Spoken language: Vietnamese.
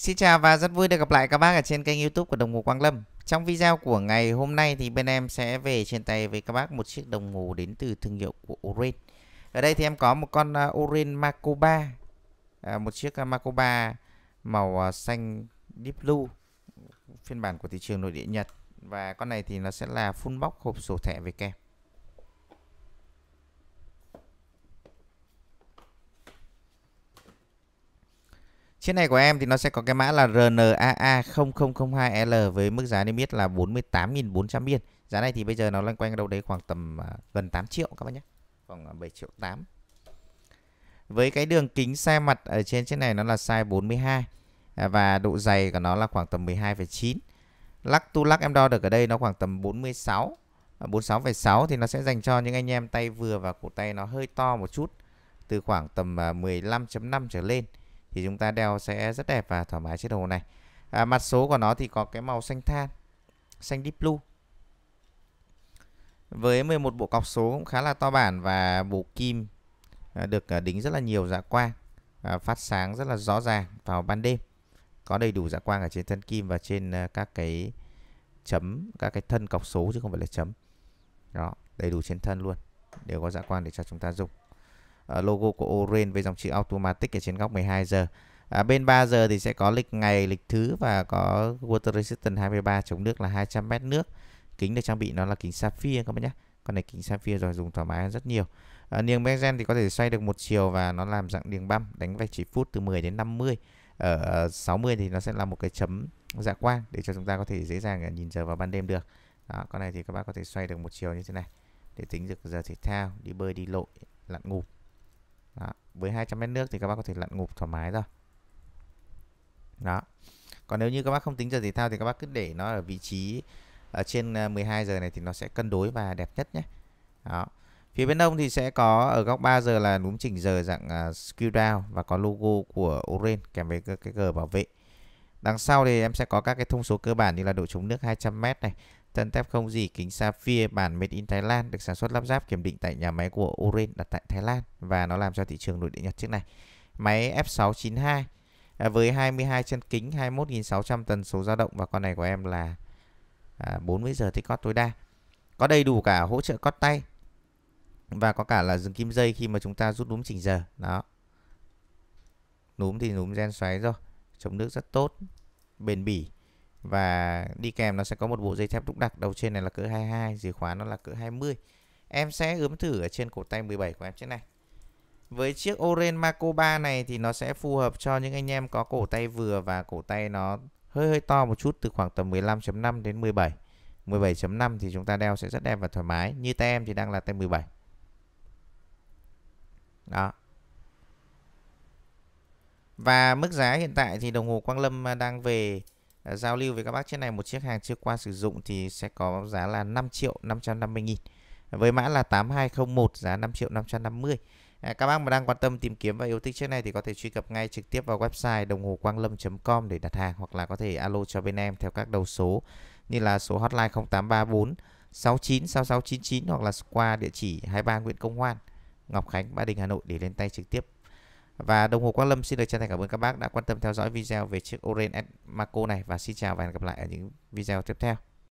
Xin chào và rất vui được gặp lại các bác ở trên kênh YouTube của Đồng hồ Quang Lâm. Trong video của ngày hôm nay thì bên em sẽ về trên tay với các bác một chiếc đồng hồ đến từ thương hiệu của Orient. Ở đây thì em có một con Orient Mako 3, một chiếc Mako 3 màu xanh deep blue, phiên bản của thị trường nội địa Nhật. Và con này thì nó sẽ là full box hộp sổ thẻ về kèm. Chiếc này của em thì nó sẽ có cái mã là RNAA0002L với mức giá niêm yết là 48.400 yên. Giá này thì bây giờ nó loanh quanh đâu đấy khoảng tầm gần 8 triệu các bác nhé. Khoảng 7,8 triệu. Với cái đường kính size mặt ở trên chiếc này nó là size 42. Và độ dày của nó là khoảng tầm 12,9. Lắc tu lắc em đo được ở đây nó khoảng tầm 46. 46,6 thì nó sẽ dành cho những anh em tay vừa và cổ tay nó hơi to một chút. Từ khoảng tầm 15.5 trở lên thì chúng ta đeo sẽ rất đẹp và thoải mái chiếc đồng hồ này. Mặt số của nó thì có cái màu xanh than, xanh deep blue. Với 11 bộ cọc số cũng khá là to bản và bộ kim được đính rất là nhiều dạ quang, phát sáng rất là rõ ràng vào ban đêm. Có đầy đủ dạ quang ở trên thân kim và trên các cái chấm, các cái thân cọc số chứ không phải là chấm. Đó, đầy đủ trên thân luôn, đều có dạ quang để cho chúng ta dùng. Logo của Orient với dòng chữ Automatic ở trên góc 12 giờ. Bên 3 giờ thì sẽ có lịch ngày, lịch thứ và có Water Resistance 23, chống nước là 200 m nước. Kính được trang bị nó là kính sapphire các bạn nhé. Con này kính sapphire rồi dùng thoải mái rất nhiều. Niềng Benzen thì có thể xoay được một chiều và nó làm dạng niềng băm, đánh vạch chỉ phút từ 10 đến 50. Ở 60 thì nó sẽ là một cái chấm dạ quang để cho chúng ta có thể dễ dàng nhìn giờ vào ban đêm được. Đó, con này thì các bác có thể xoay được một chiều như thế này để tính được giờ thể thao, đi bơi, đi lội, lặn ngụp. Đó, với 200 mét nước thì các bác có thể lặn ngụp thoải mái rồi. Đó. Còn nếu như các bác không tính giờ thể thao thì các bác cứ để nó ở vị trí ở trên 12 giờ này thì nó sẽ cân đối và đẹp nhất nhé. Đó. Phía bên đông thì sẽ có ở góc 3 giờ là núm chỉnh giờ dạng screw down và có logo của Orient kèm với cái gờ bảo vệ. Đằng sau thì em sẽ có các cái thông số cơ bản như là độ chống nước 200 m này, thân thép không gỉ, kính sapphire, bản made in Thái Lan, được sản xuất lắp ráp kiểm định tại nhà máy của Orient đặt tại Thái Lan và nó làm cho thị trường nội địa Nhật trước này. Máy F692 với 22 chân kính, 21.600 tần số dao động và con này của em là 40 giờ thích cót tối đa. Có đầy đủ cả hỗ trợ cót tay và có cả là dừng kim dây khi mà chúng ta rút núm chỉnh giờ. Đó. Núm thì núm gen xoáy rồi, chống nước rất tốt, bền bỉ. Và đi kèm nó sẽ có một bộ dây thép đúc đặc, đầu trên này là cỡ 22, dưới khóa nó là cỡ 20. Em sẽ ướm thử ở trên cổ tay 17 của em trên này. Với chiếc Orient Mako 3 này thì nó sẽ phù hợp cho những anh em có cổ tay vừa và cổ tay nó hơi to một chút, từ khoảng tầm 15.5 đến 17. 17.5 thì chúng ta đeo sẽ rất đẹp và thoải mái. Như tay em thì đang là tay 17. Đó. Và mức giá hiện tại thì đồng hồ Quang Lâm đang về giao lưu với các bác, chiếc này một chiếc hàng chưa qua sử dụng thì sẽ có giá là 5.550.000 với mã là 8201, giá 5.550. Các bác mà đang quan tâm tìm kiếm và yêu thích chiếc này thì có thể truy cập ngay trực tiếp vào website đồng hồ quanglam.com để đặt hàng, hoặc là có thể alo cho bên em theo các đầu số như là số hotline 0834 69 66 99 hoặc là qua địa chỉ 23 Nguyễn Công Hoan, Ngọc Khánh, Ba Đình, Hà Nội để lên tay trực tiếp. Và đồng hồ Quang Lâm xin được chân thành cảm ơn các bác đã quan tâm theo dõi video về chiếc Orient Mako này và xin chào và hẹn gặp lại ở những video tiếp theo.